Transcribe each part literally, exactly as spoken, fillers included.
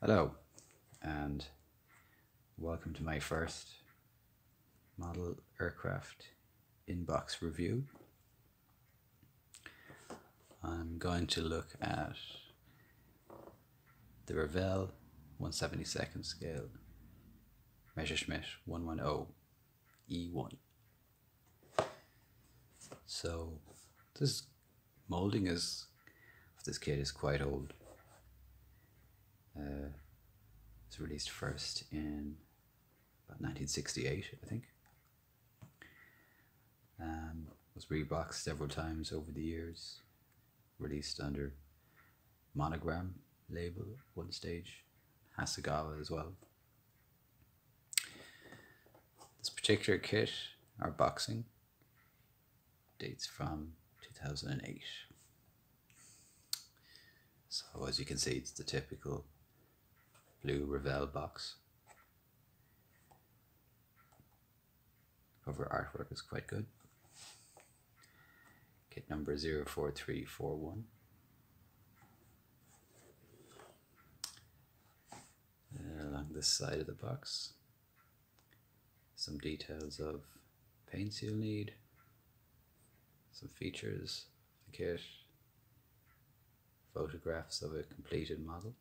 Hello, and welcome to my first model aircraft inbox review. I'm going to look at the Revell one seventy-second scale Messerschmitt one ten E one. So this molding is of this kit is quite old. Uh, it's released first in about nineteen sixty-eight, I think. Um, was reboxed several times over the years, released under Monogram label at one stage, Hasegawa as well. This particular kit, our boxing, dates from two thousand eight. So as you can see, it's the typical blue Revell box. Cover artwork is quite good. Kit number zero four three four one. Uh, along this side of the box, some details of paints you'll need, some features of the kit, photographs of a completed model.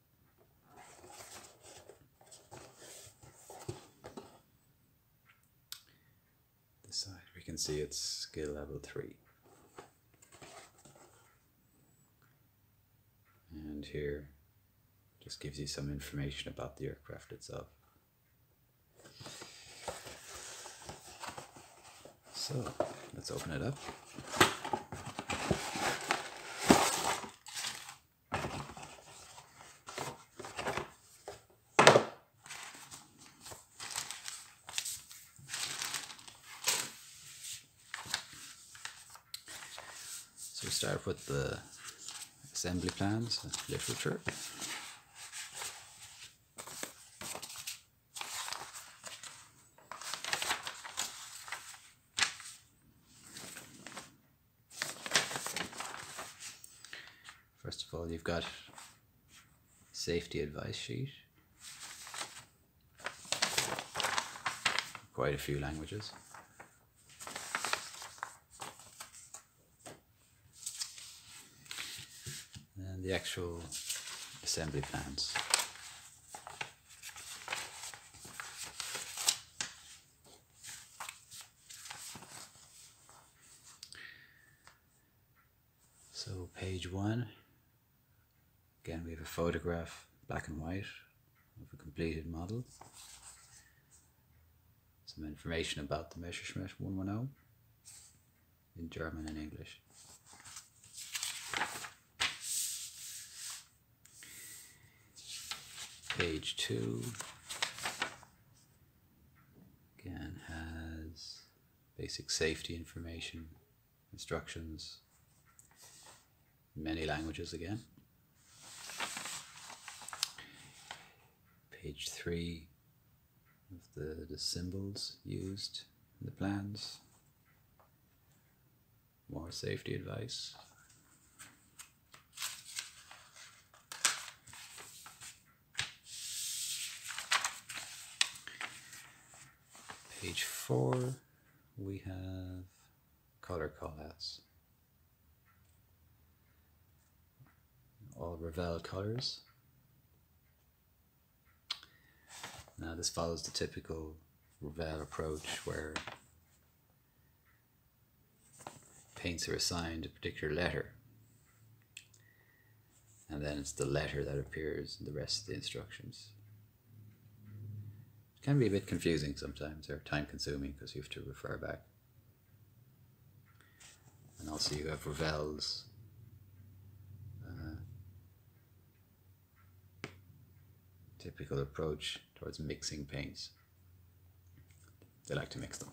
This side we can see it's skill level three. And here just gives you some information about the aircraft itself. So let's open it up. So we start with the assembly plans and literature. First of all, you've got safety advice sheet. Quite a few languages. The actual assembly plans. So page one, again we have a photograph, black and white, of a completed model. Some information about the Messerschmitt one ten in German and English. Page two again has basic safety information, instructions, many languages again. Page three of the, the symbols used in the plans, more safety advice. Page four, we have color callouts. All Revell colors. Now this follows the typical Revell approach where paints are assigned a particular letter, and then it's the letter that appears in the rest of the instructions. Can be a bit confusing sometimes, or time consuming, because you have to refer back. And also you have Revell's uh, typical approach towards mixing paints. They like to mix them.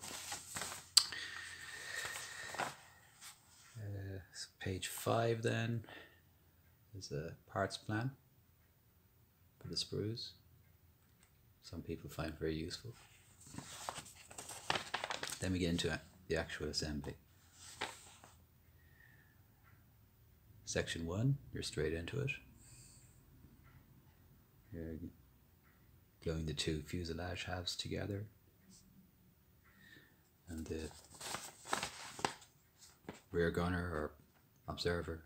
Uh, so page five then is a parts plan for the sprues. Some people find very useful. Then we get into the actual assembly. Section one, you're straight into it. Here, gluing the two fuselage halves together, and the rear gunner or observer,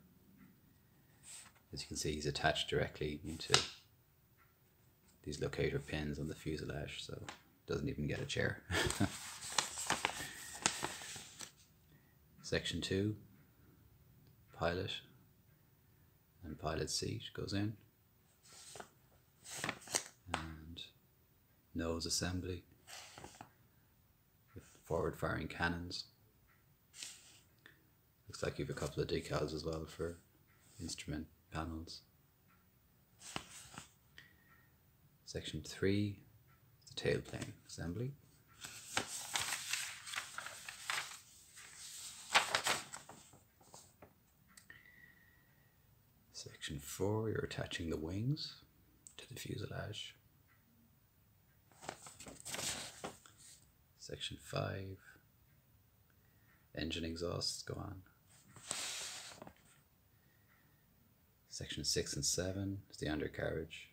as you can see, he's attached directly into these locator pins on the fuselage, so doesn't even get a chair. Section two, pilot and pilot seat goes in, and nose assembly with forward firing cannons. Looks like you've a couple of decals as well for instrument panels. Section three, the tailplane assembly. Section four, you're attaching the wings to the fuselage. Section five, engine exhausts go on. Section six and seven is the undercarriage.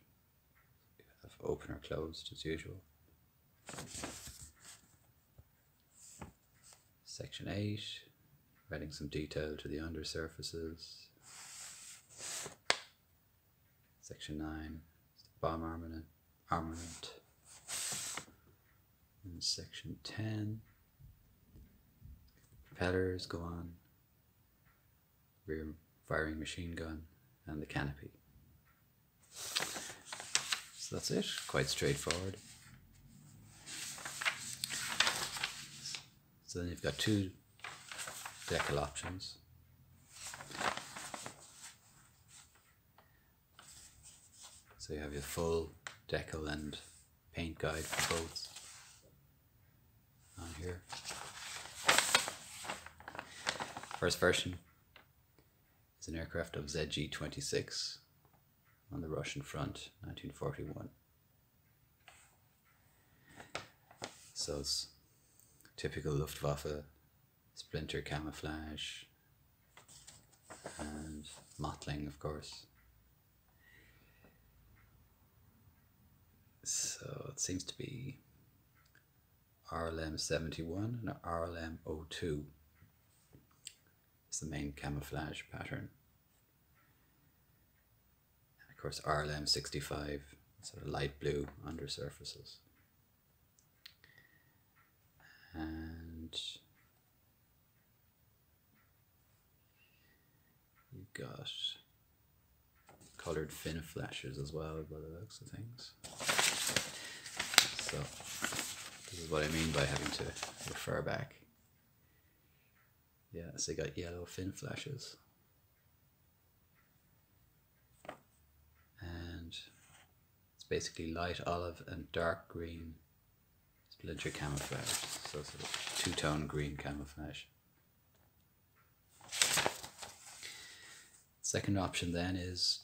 You have open or closed as usual. Section eight, adding some detail to the undersurfaces. Section nine is the bomb armament, armament. And section ten, propellers go on, rear firing machine gun, and the canopy. So that's it, quite straightforward. So then you've got two decal options. So you have your full decal and paint guide for both on here. First version is an aircraft of Z G twenty-six on the Russian front, nineteen forty-one. So it's typical Luftwaffe splinter camouflage and mottling, of course. So it seems to be R L M seventy-one and R L M zero two. It's the main camouflage pattern. And of course R L M sixty-five, sort of light blue undersurfaces. And you've got coloured fin flashes as well by the looks of things. So this is what I mean by having to refer back. Yeah, so you got yellow fin flashes. And it's basically light olive and dark green splinter camouflage. So sort of two-tone green camouflage. Second option then is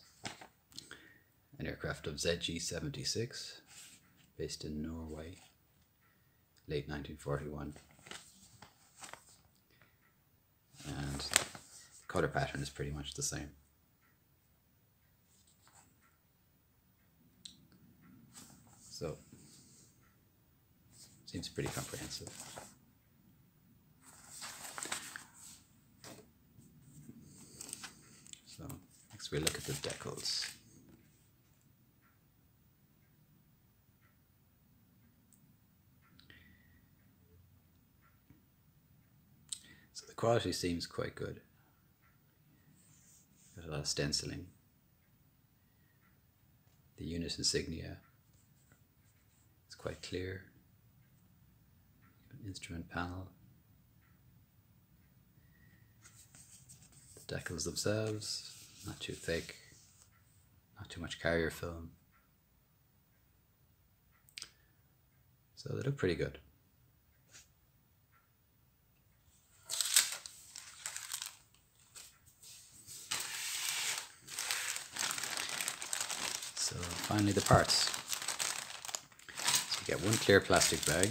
an aircraft of Z G seventy-six. Based in Norway, late nineteen forty-one, and the colour pattern is pretty much the same. So, seems pretty comprehensive. So, next we look at the decals. Quality seems quite good. Got a lot of stenciling. The unit insignia is quite clear. An instrument panel. The decals themselves, not too thick, not too much carrier film. So they look pretty good. So finally the parts. So you get one clear plastic bag.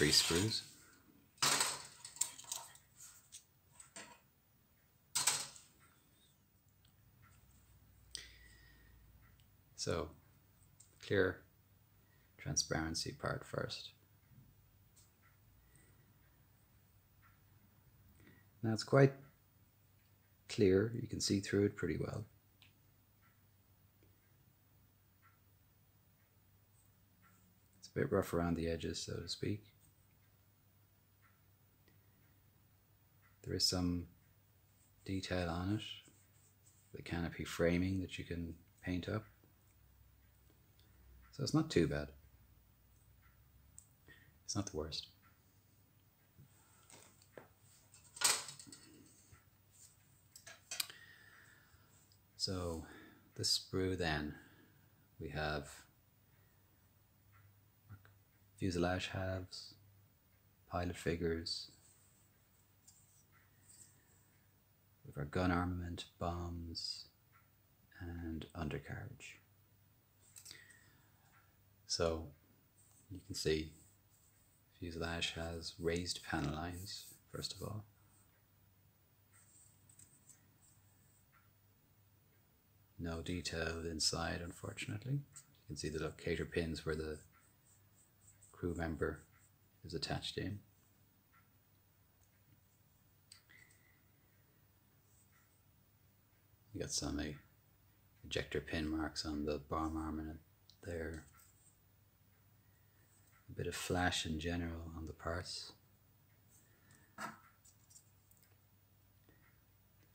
three screws. So, clear transparency part first. Now it's quite clear, you can see through it pretty well. It's a bit rough around the edges, so to speak. There is some detail on it, the canopy framing that you can paint up. So it's not too bad. It's not the worst. So the sprue then, we have fuselage halves, pilot figures, with our gun armament, bombs, and undercarriage. So you can see fuselage has raised panel lines, first of all. No detail inside, unfortunately. You can see the locator pins where the crew member is attached in. You got some uh, ejector pin marks on the bomb armament there. A bit of flash in general on the parts.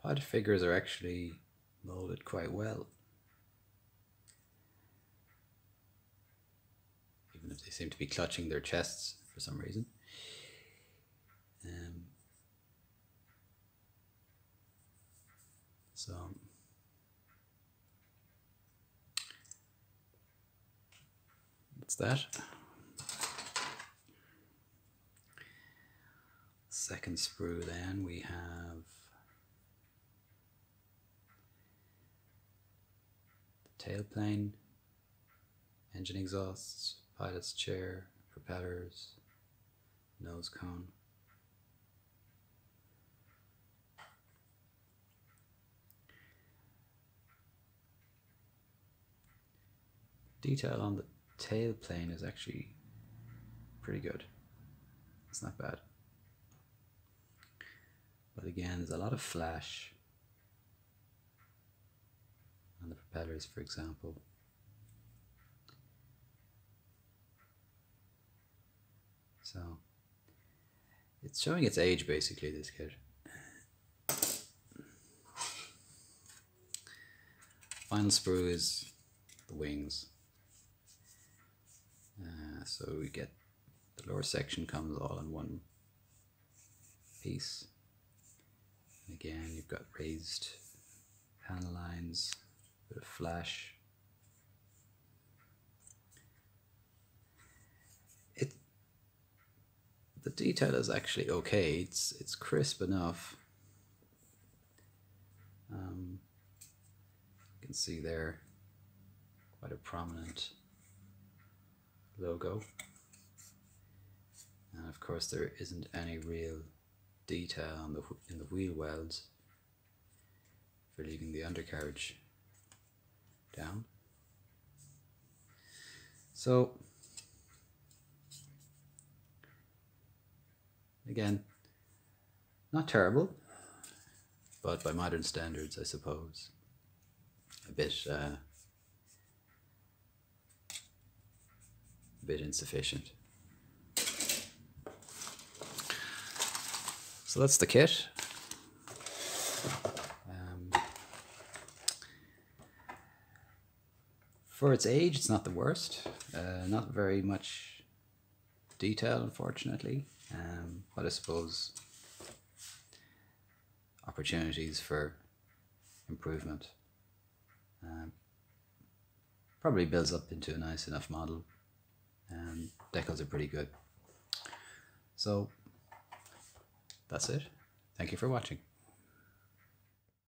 Pod figures are actually molded quite well, even if they seem to be clutching their chests for some reason. Um, so that's that. Second sprue then, we have tailplane, engine exhausts, pilot's chair, propellers, nose cone. Detail on the tailplane is actually pretty good. It's not bad. But again, there's a lot of flash on the propellers, for example. So it's showing its age, basically, this kit. Final sprue is the wings. Uh, so we get the lower section comes all in one piece. And again, you've got raised panel lines. Bit of flash. It the detail is actually okay. It's it's crisp enough. Um, you can see there quite a prominent logo, and of course there isn't any real detail on the in the wheel wells for leaving the undercarriage down. So again, not terrible, but by modern standards, I suppose, a bit uh, a bit insufficient. So that's the kit. For its age, it's not the worst. Uh, not very much detail, unfortunately. Um, but I suppose opportunities for improvement. Um, probably builds up into a nice enough model. Um, decals are pretty good. So that's it. Thank you for watching.